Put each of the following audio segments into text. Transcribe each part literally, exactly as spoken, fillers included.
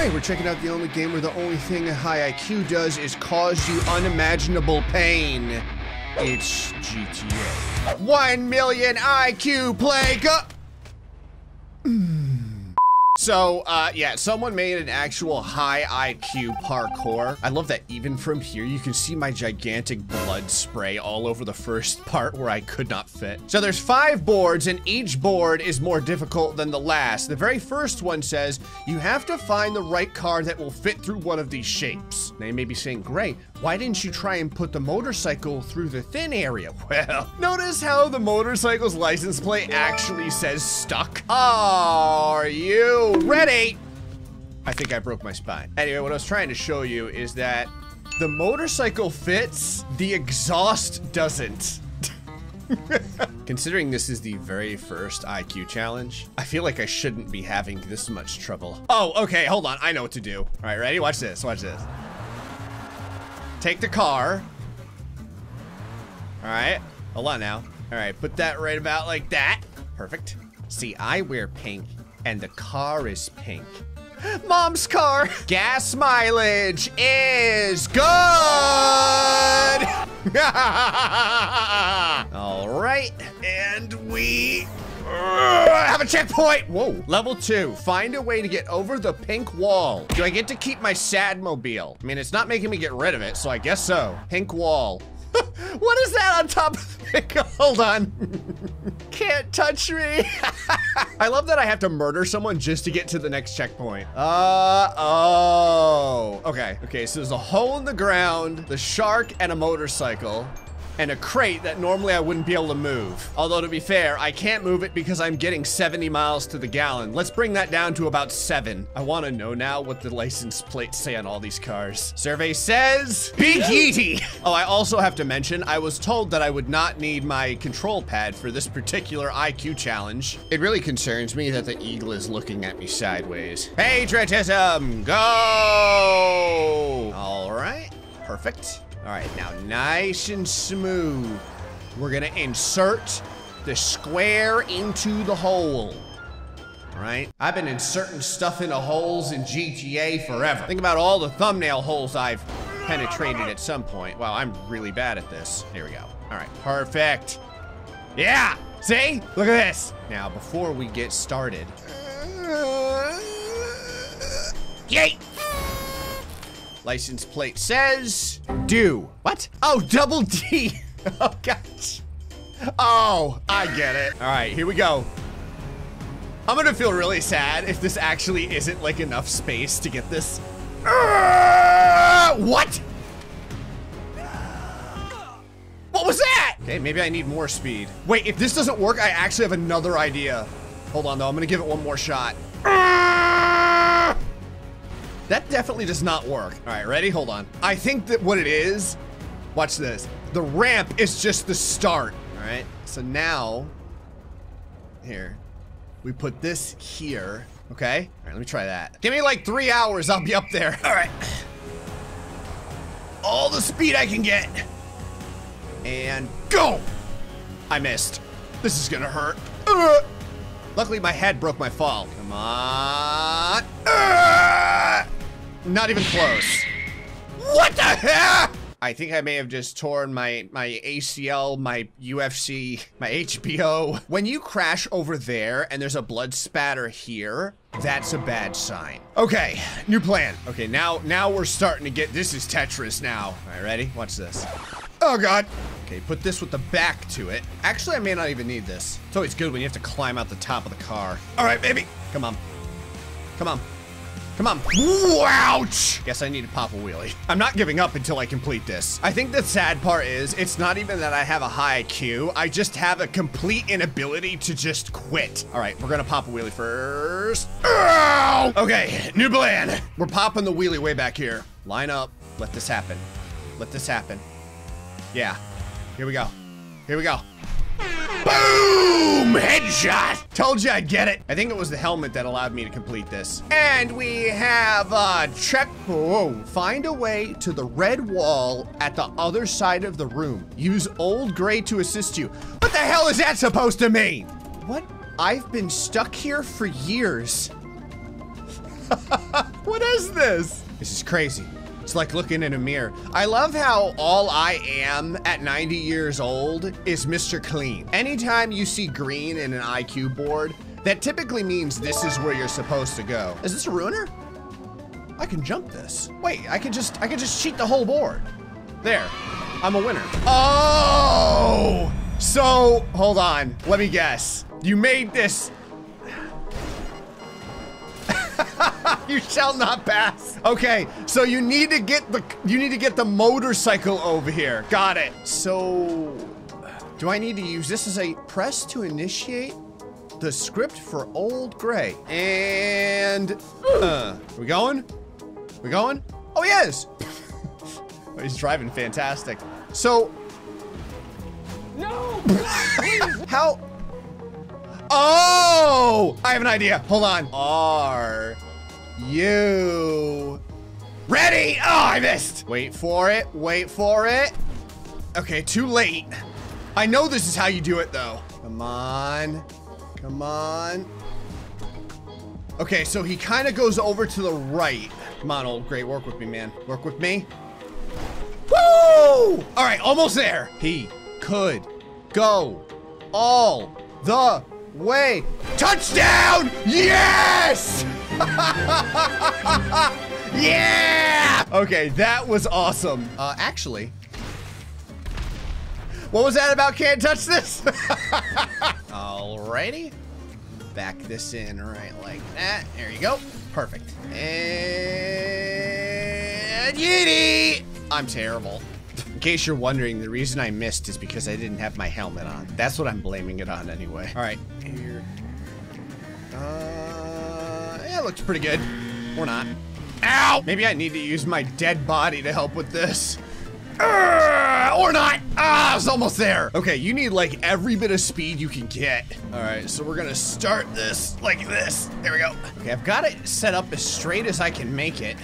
Alright, we're checking out the only game where the only thing high I Q does is cause you unimaginable pain. It's G T A. One million I Q play go- So, uh, yeah, someone made an actual high I Q parkour. I love that even from here, you can see my gigantic blood spray all over the first part where I could not fit. So there's five boards and each board is more difficult than the last. The very first one says, you have to find the right car that will fit through one of these shapes. Now you may be saying, Gray, why didn't you try and put the motorcycle through the thin area? Well, notice how the motorcycle's license plate actually says stuck. Are you ready? I think I broke my spine. Anyway, what I was trying to show you is that the motorcycle fits, the exhaust doesn't. Considering this is the very first I Q challenge, I feel like I shouldn't be having this much trouble. Oh, okay, hold on, I know what to do. All right, ready? Watch this, watch this. Take the car. All right, hold on now. All right, put that right about like that. Perfect. See, I wear pink. And the car is pink. Mom's car. Gas mileage is good. All right, and we have a checkpoint. Whoa, level two, find a way to get over the pink wall. Do I get to keep my Sadmobile? I mean, it's not making me get rid of it, so I guess so. Pink wall. What is that on top of the pink? Hold on. Can't touch me. I love that I have to murder someone just to get to the next checkpoint. Uh oh. Okay. Okay, so there's a hole in the ground, the shark, and a motorcycle, and a crate that normally I wouldn't be able to move. Although to be fair, I can't move it because I'm getting seventy miles to the gallon. Let's bring that down to about seven. I wanna know now what the license plates say on all these cars. Survey says, big yeetie. Oh, I also have to mention, I was told that I would not need my control pad for this particular I Q challenge. It really concerns me that the eagle is looking at me sideways. Patriotism, go! All right, perfect. All right, now nice and smooth. We're gonna insert the square into the hole. All right, I've been inserting stuff into holes in G T A forever. Think about all the thumbnail holes I've penetrated at some point. Wow, I'm really bad at this. Here we go. All right, perfect. Yeah, see? Look at this. Now, before we get started. Yay! License plate says, do. What? Oh, double D. Oh, gosh. Oh, I get it. All right, here we go. I'm gonna feel really sad if this actually isn't like enough space to get this. Uh, what? What was that? Okay, maybe I need more speed. Wait, if this doesn't work, I actually have another idea. Hold on though, I'm gonna give it one more shot. Uh, That definitely does not work. All right, ready? Hold on. I think that what it is, watch this. The ramp is just the start. All right, so now, here, we put this here, okay? All right, let me try that. Give me like three hours, I'll be up there. All right. All the speed I can get. And go! I missed. This is gonna hurt. Uh, luckily, my head broke my fall. Come on. Uh, Not even close. What the heck? I think I may have just torn my, my A C L, my U F C, my H B O. When you crash over there and there's a blood spatter here, that's a bad sign. Okay, new plan. Okay, now now we're starting to get, this is Tetris now. All right, ready? Watch this. Oh God. Okay, put this with the back to it. Actually, I may not even need this. It's always good when you have to climb out the top of the car. All right, baby. Come on, come on. Come on. Ouch! Guess I need to pop a wheelie. I'm not giving up until I complete this. I think the sad part is, it's not even that I have a high I Q, I just have a complete inability to just quit. All right, we're gonna pop a wheelie first. Ow! Okay, new plan. We're popping the wheelie way back here. Line up, let this happen. Let this happen. Yeah, here we go. Here we go. Boom! Headshot! Told you I'd get it. I think it was the helmet that allowed me to complete this. And we have a check. Whoa. Find a way to the red wall at the other side of the room. Use Old Gray to assist you. What the hell is that supposed to mean? What? I've been stuck here for years. What is is this? This is crazy. It's like looking in a mirror. I love how all I am at ninety years old is Mister Clean. Anytime you see green in an I Q board, that typically means this is where you're supposed to go. Is this a ruiner? I can jump this. Wait, I could just, I could just cheat the whole board. There, I'm a winner. Oh, so hold on, let me guess. You made this. You shall not pass. Okay, so you need to get the you need to get the motorcycle over here. Got it. So, do I need to use this as a press to initiate the script for Old Gray? And uh, are we going? Are we going? Oh, yes. Oh, he's driving fantastic. So, no. How? Oh, I have an idea. Hold on. R. You ready? Oh, I missed. Wait for it. Wait for it. Okay, too late. I know this is how you do it though. Come on. Come on. Okay, so he kind of goes over to the right. Come on, Old Gray, work with me, man. Work with me. Woo! All right, almost there. He could go all the way. Touchdown! Yes! Yeah! Okay, that was awesome. Uh, actually, what was that about? Can't touch this? Alrighty. Back this in right like that. There you go. Perfect. And yeetie! I'm terrible. In case you're wondering, the reason I missed is because I didn't have my helmet on. That's what I'm blaming it on anyway. Alright, here. Uh, yeah, it looks pretty good. Or not. Ow! Maybe I need to use my dead body to help with this. Uh, or not. Ah, I was almost there. Okay, you need like every bit of speed you can get. All right, so we're gonna start this like this. There we go. Okay, I've got it set up as straight as I can make it.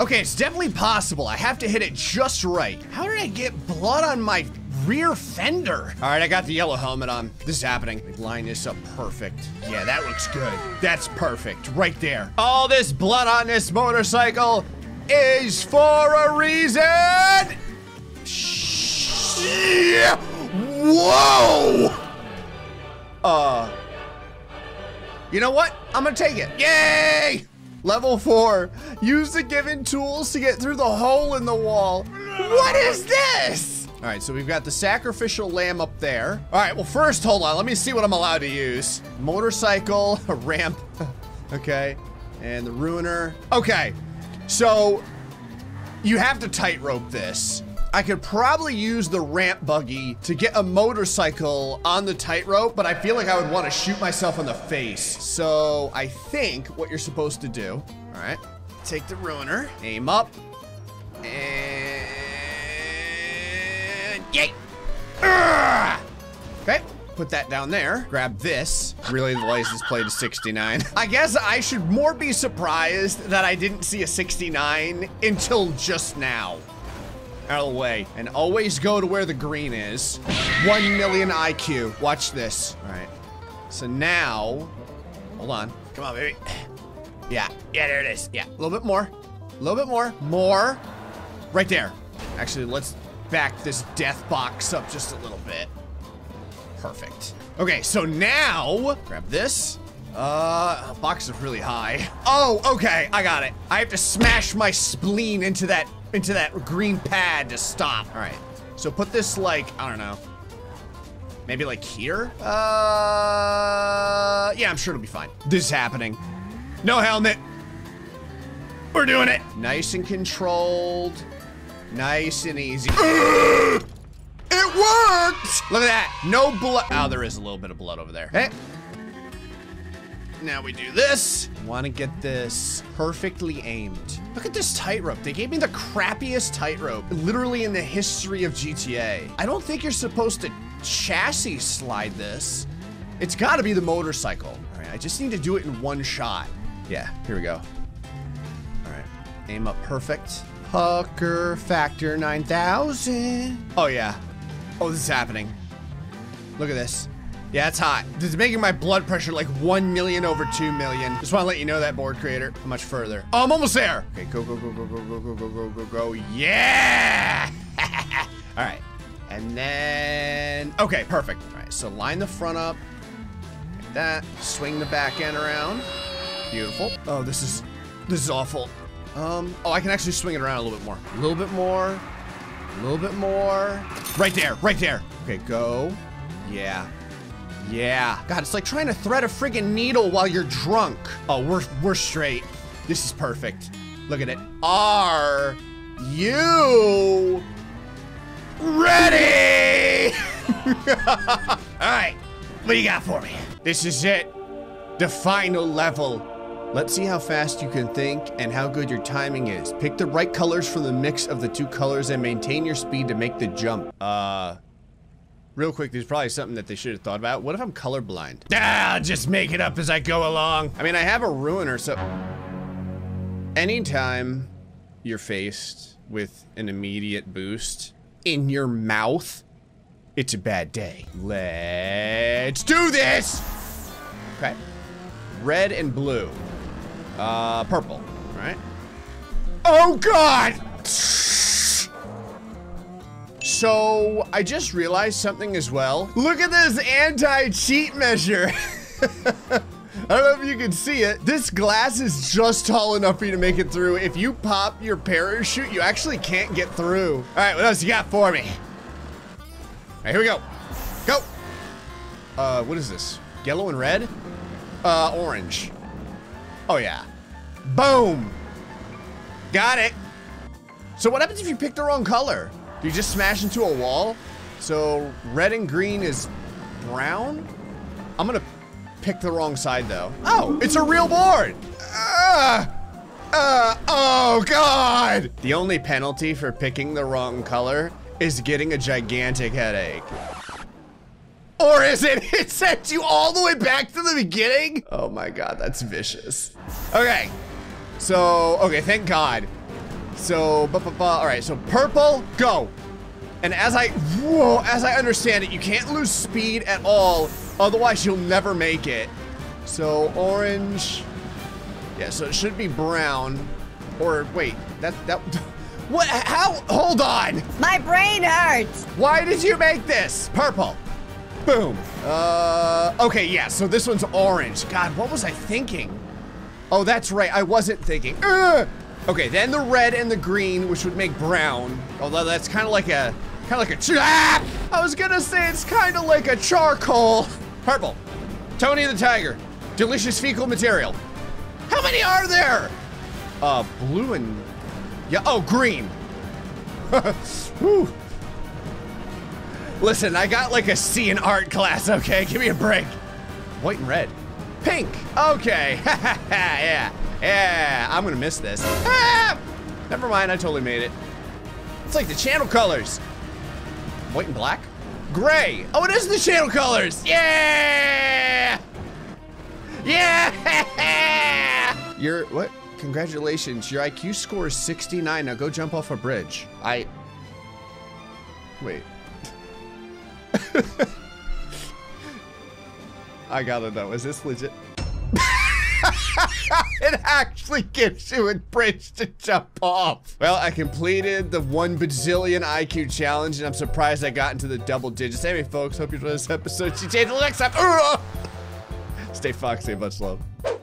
Okay, it's definitely possible. I have to hit it just right. How did I get blood on my rear fender? All right, I got the yellow helmet on. This is happening. Line this up perfect. Yeah, that looks good. That's perfect right there. All this blood on this motorcycle is for a reason. Yeah. Whoa. Uh, you know what? I'm gonna take it. Yay! Level four, use the given tools to get through the hole in the wall. What is this? All right, so we've got the sacrificial lamb up there. All right, well first, hold on. Let me see what I'm allowed to use. Motorcycle, a ramp, okay. And the ruiner, okay. So, you have to tightrope this. I could probably use the ramp buggy to get a motorcycle on the tightrope, but I feel like I would want to shoot myself in the face. So, I think what you're supposed to do, all right, take the ruiner, aim up, and yay! Urgh! Okay, put that down there, grab this. Really, the license plate is sixty-nine. I guess I should more be surprised that I didn't see a sixty-nine until just now. Out of the way, and always go to where the green is. One million I Q, watch this. All right, so now, hold on, come on baby. Yeah, yeah, there it is, yeah. A little bit more, a little bit more, more, right there. Actually, let's back this death box up just a little bit. Perfect. Okay, so now, grab this. Uh, box is really high. Oh, okay, I got it. I have to smash my spleen into that into that green pad to stop. All right, so put this like, I don't know, maybe like here? Uh, yeah, I'm sure it'll be fine. This is happening. No helmet. We're doing it. Nice and controlled. Nice and easy. It worked! Look at that, no blood. Oh, there is a little bit of blood over there. Hey. Now we do this. Wanna get this perfectly aimed. Look at this tightrope. They gave me the crappiest tightrope, literally in the history of G T A. I don't think you're supposed to chassis slide this. It's gotta be the motorcycle. All right, I just need to do it in one shot. Yeah, here we go. All right, aim up perfect. Pucker factor nine thousand. Oh yeah. Oh, this is happening. Look at this. Yeah, it's hot. It's making my blood pressure like one million over two million. Just want to let you know that, board creator. How much further? Oh, I'm almost there. Okay, go, go, go, go, go, go, go, go, go, go, go. Yeah! All right. And then, okay, perfect. All right, so line the front up like that. Swing the back end around. Beautiful. Oh, this is, this is awful. Um, oh, I can actually swing it around a little bit more. A little bit more. A little bit more. Right there, right there. Okay, go. Yeah. Yeah. God, it's like trying to thread a friggin' needle while you're drunk. Oh, we're, we're straight. This is perfect. Look at it. Are you ready? All right, what do you got for me? This is it, the final level. Let's see how fast you can think and how good your timing is. Pick the right colors from the mix of the two colors and maintain your speed to make the jump. Uh, real quick, there's probably something that they should have thought about. What if I'm colorblind? Ah, I'll just make it up as I go along. I mean, I have a ruiner, so. Anytime you're faced with an immediate boost in your mouth, it's a bad day. Let's do this. Okay, red and blue. Uh, purple, right? Oh God! So I just realized something as well. Look at this anti-cheat measure. I don't know if you can see it. This glass is just tall enough for you to make it through. If you pop your parachute, you actually can't get through. All right, what else you got for me? All right, here we go. Go. Uh, what is this? Yellow and red? Uh, orange. Oh yeah. Boom! Got it! So what happens if you pick the wrong color? Do you just smash into a wall? So red and green is brown? I'm gonna pick the wrong side though. Oh, it's a real board! Uh, uh, oh God! The only penalty for picking the wrong color is getting a gigantic headache. Or is it? It sent you all the way back to the beginning? Oh my God, that's vicious. Okay, so, okay, thank God. So, bu bu bu, all right, so purple, go. And as I, whoa, as I understand it, you can't lose speed at all, otherwise you'll never make it. So orange, yeah, so it should be brown, or wait, that, that, what, how, hold on. My brain hurts. Why did you make this? Purple. Boom. Uh, okay, yeah, so this one's orange. God, what was I thinking? Oh, that's right, I wasn't thinking. Ugh! Okay, then the red and the green, which would make brown. Although that's kind of like a, kind of like a, ah! I was gonna say it's kind of like a charcoal. Purple, Tony the Tiger, delicious fecal material. How many are there? Uh, blue and, yeah, oh, green. Whew. Listen, I got like a C in art class, okay? Give me a break. White and red. Pink, okay, yeah, yeah, I'm gonna miss this. Ah! Never mind, I totally made it. It's like the channel colors. White and black? Gray, oh, it is the channel colors, yeah! Yeah! You're, what? Congratulations, your I Q score is sixty-nine, now go jump off a bridge. I, wait. I gotta know, is this legit? It actually gives you a bridge to jump off. Well, I completed the one bazillion I Q challenge and I'm surprised I got into the double digits. Anyway, folks, hope you enjoyed this episode. G T A till next time. Stay foxy, much love.